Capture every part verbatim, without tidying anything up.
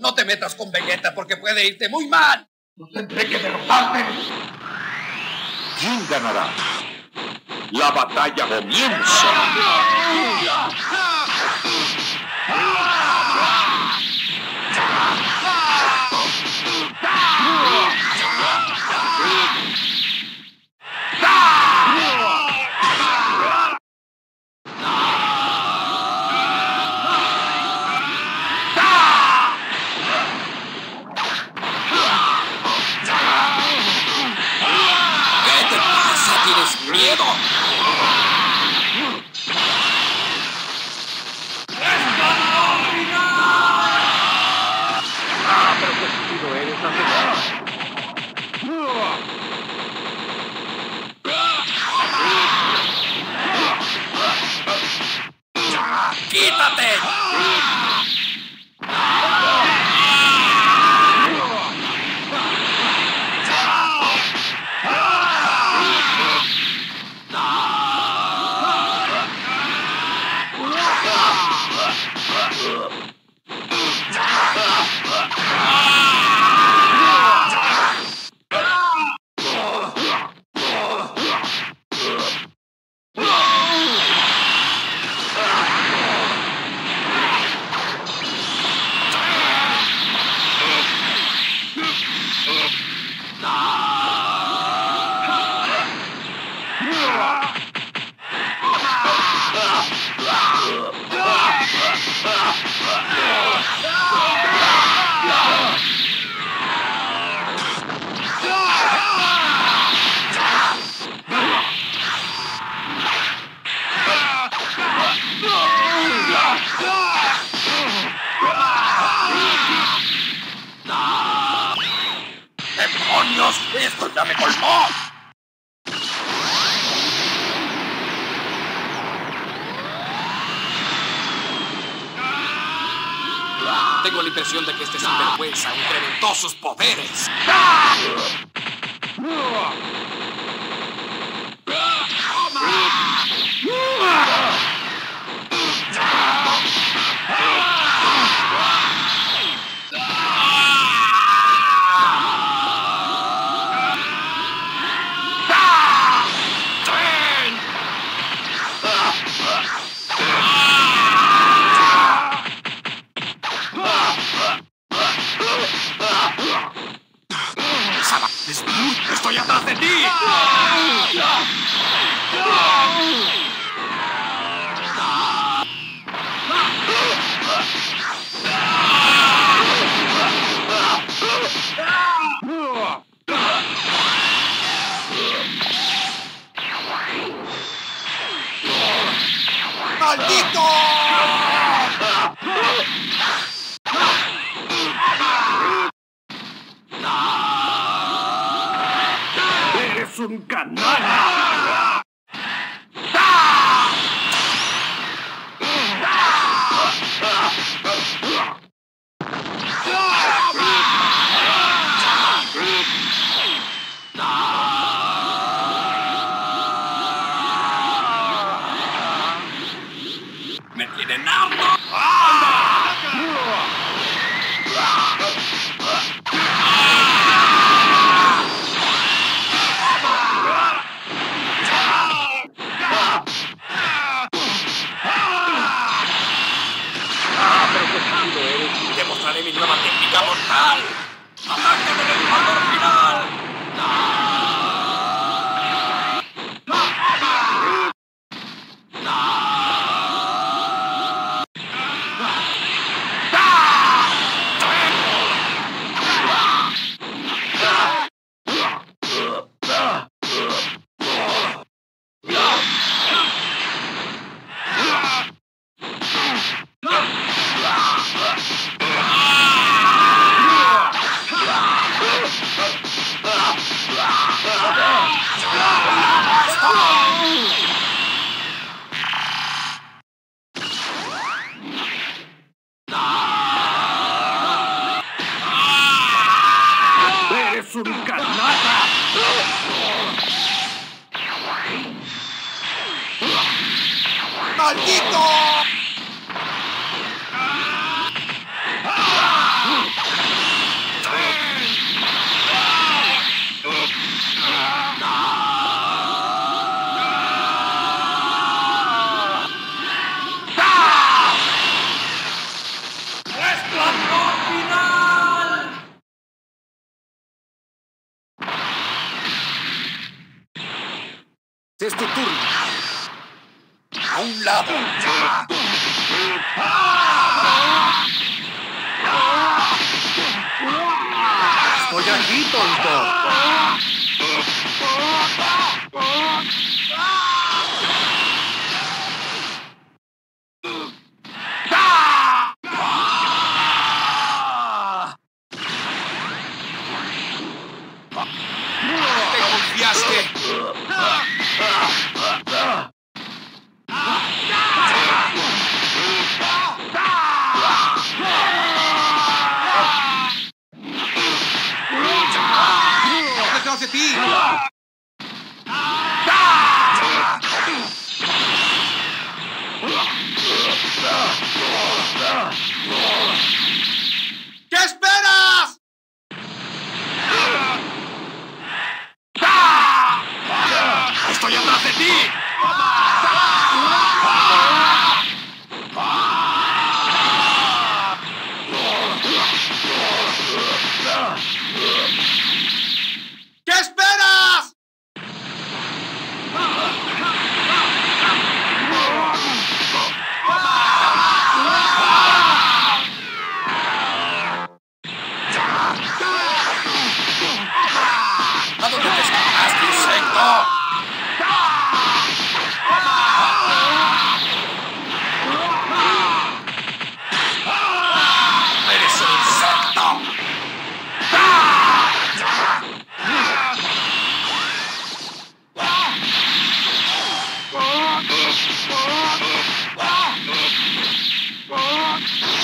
No te metas con Vegeta porque puede irte muy mal. No tendré que derrotarte. ¿Quién ganará? La batalla comienza. ¡Esto ya me colmó! Tengo la impresión de que este sinvergüenza incrementó sus poderes. Un canal. Me tienen harto. Demostraré mi nueva técnica mortal. ¡Ataque del encuadro final! ¡Maldito! Vegeta. Estoy aquí, tonto. Te confiaste. ¡Detrás de ti! ¿Qué esperas? ¡Estoy atrás de ti! ¿Qué esperas?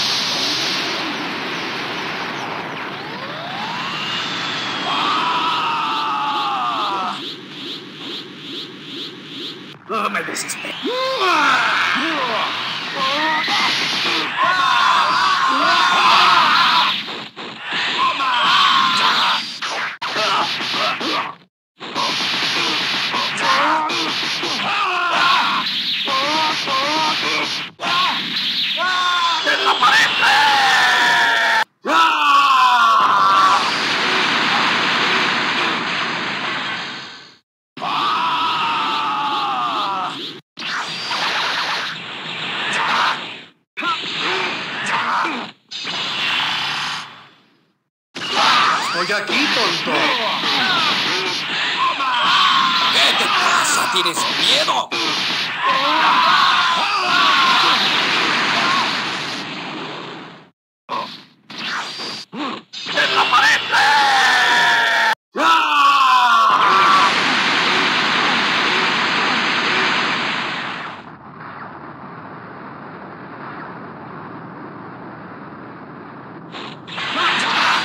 ¿A dónde te escapas, insecto? Me desespero. ¡En la pared! Estoy aquí, tonto. ¿Qué te pasa? ¿Tienes miedo? ¡En la pared!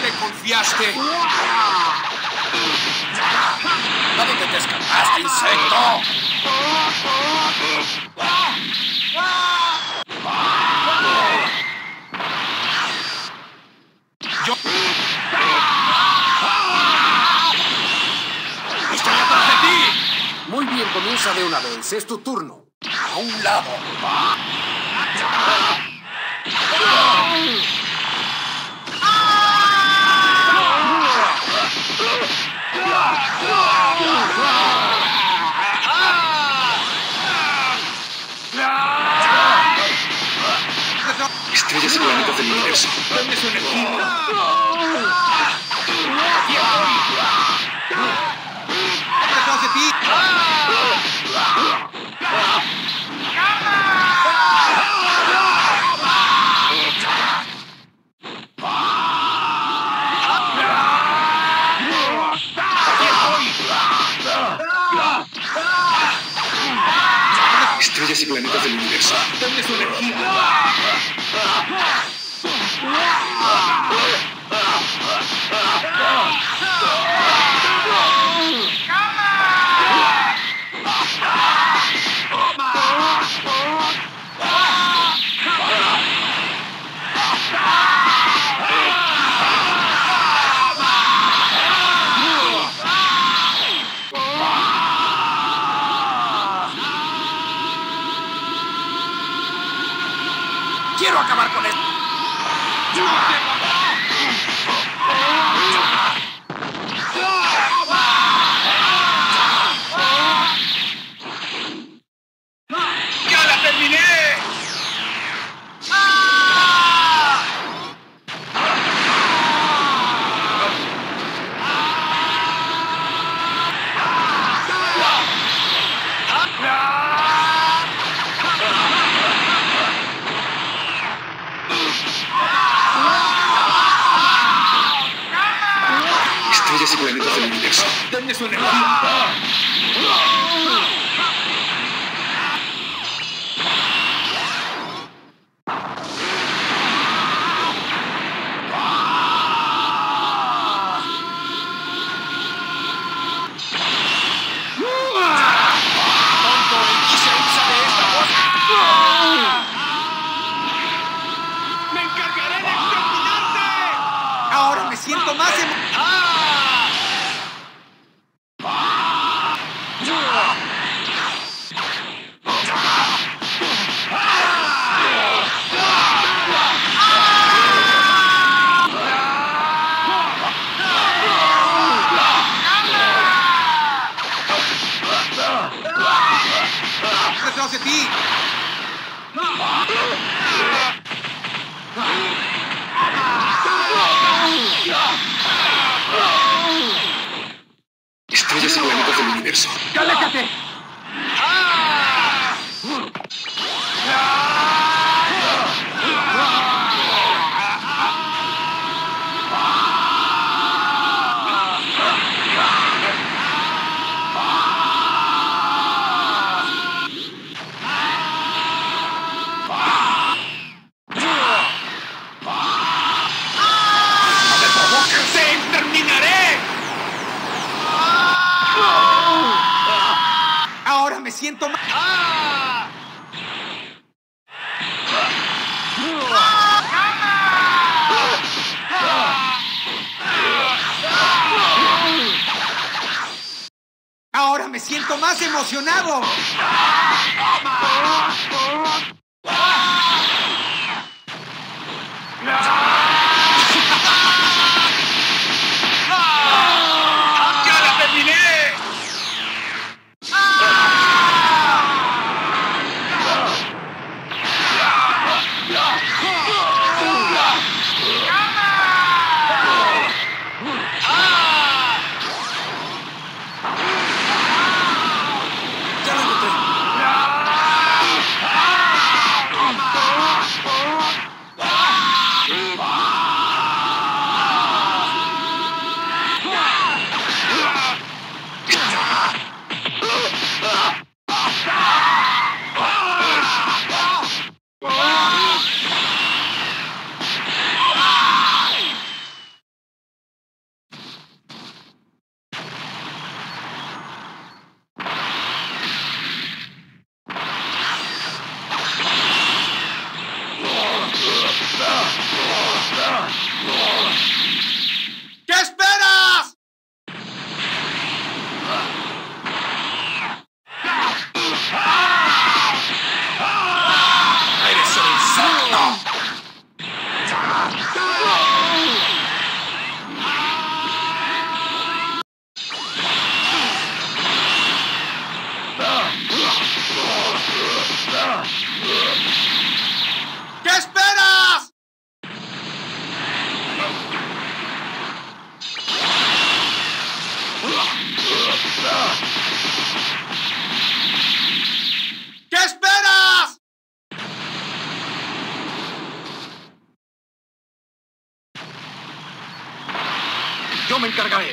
¡Te confiaste! ¿A dónde te escapaste, insecto? Yo... Muy bien, comienza de una vez. Es tu turno. A un lado. Estrellas económicas del universo. ¿Dónde su energía? Estrellas y planetas del universo. ¿Dónde su energía? ¡Quiero acabar con esto! estrellas y planetas del universo. ¡Dame su energía! Siento más en... ¡Ah! ¡Ah! ¡Ah! ¡Ah! Estrellas y planetas del universo. ¡Calécate! Me siento mal. ¡Ah! Ahora me siento más emocionado. ¿Qué esperas? ¡Eres un santo! ¿Qué esperas? ¿Qué esperas? Yo me encargaré.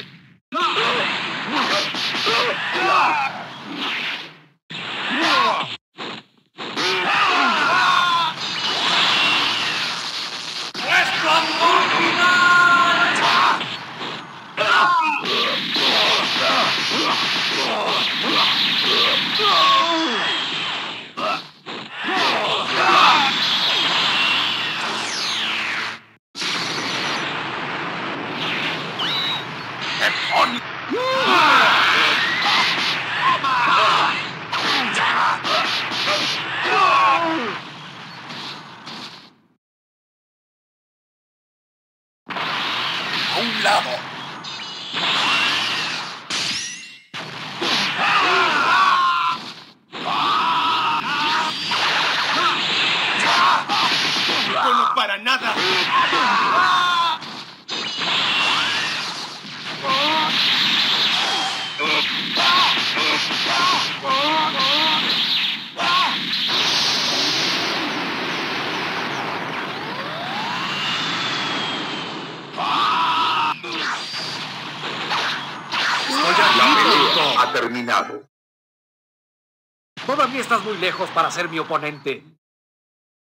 A un lado. Para nada. ha terminado. Todavía estás muy lejos para ser mi oponente.